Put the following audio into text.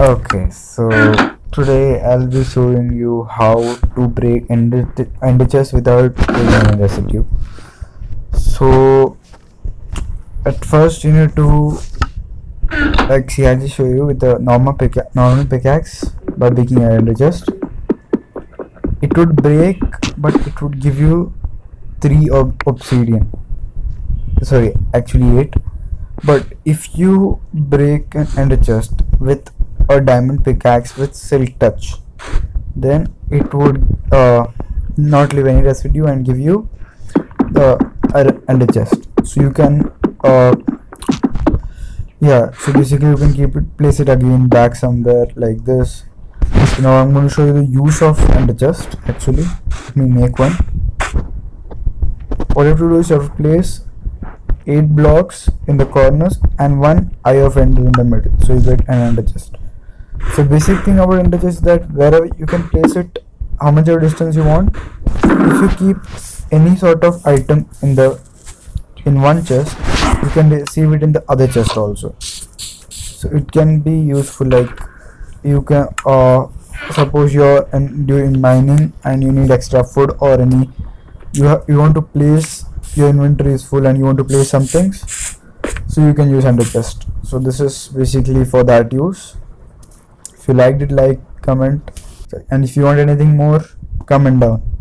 Okay, so today I'll be showing you how to break ender chest without creating residue. So at first you need to, like, see, I just show you with the normal pickaxe by breaking an ender chest. It would break, but it would give you 3 obsidian. Sorry, actually 8. But if you break an ender chest with a diamond pickaxe with silk touch, then it would not leave any residue and give you the ender chest. So you can so basically you can keep it, place it again back somewhere like this. So now I'm going to show you the use of ender chest. Actually, let me make one. All you have to do is you have to place 8 blocks in the corners and 1 eye of end in the middle, so you get an ender chest. So basic thing about ender chest is that wherever you can place it, how much of distance you want. If you keep any sort of item in one chest, you can receive it in the other chest also. So it can be useful, like you can suppose you're doing mining and you need extra food, or any you want to place, your inventory is full and you want to place some things, so you can use ender chest. So this is basically for that use. If you liked it, like, comment, and if you want anything more, comment down.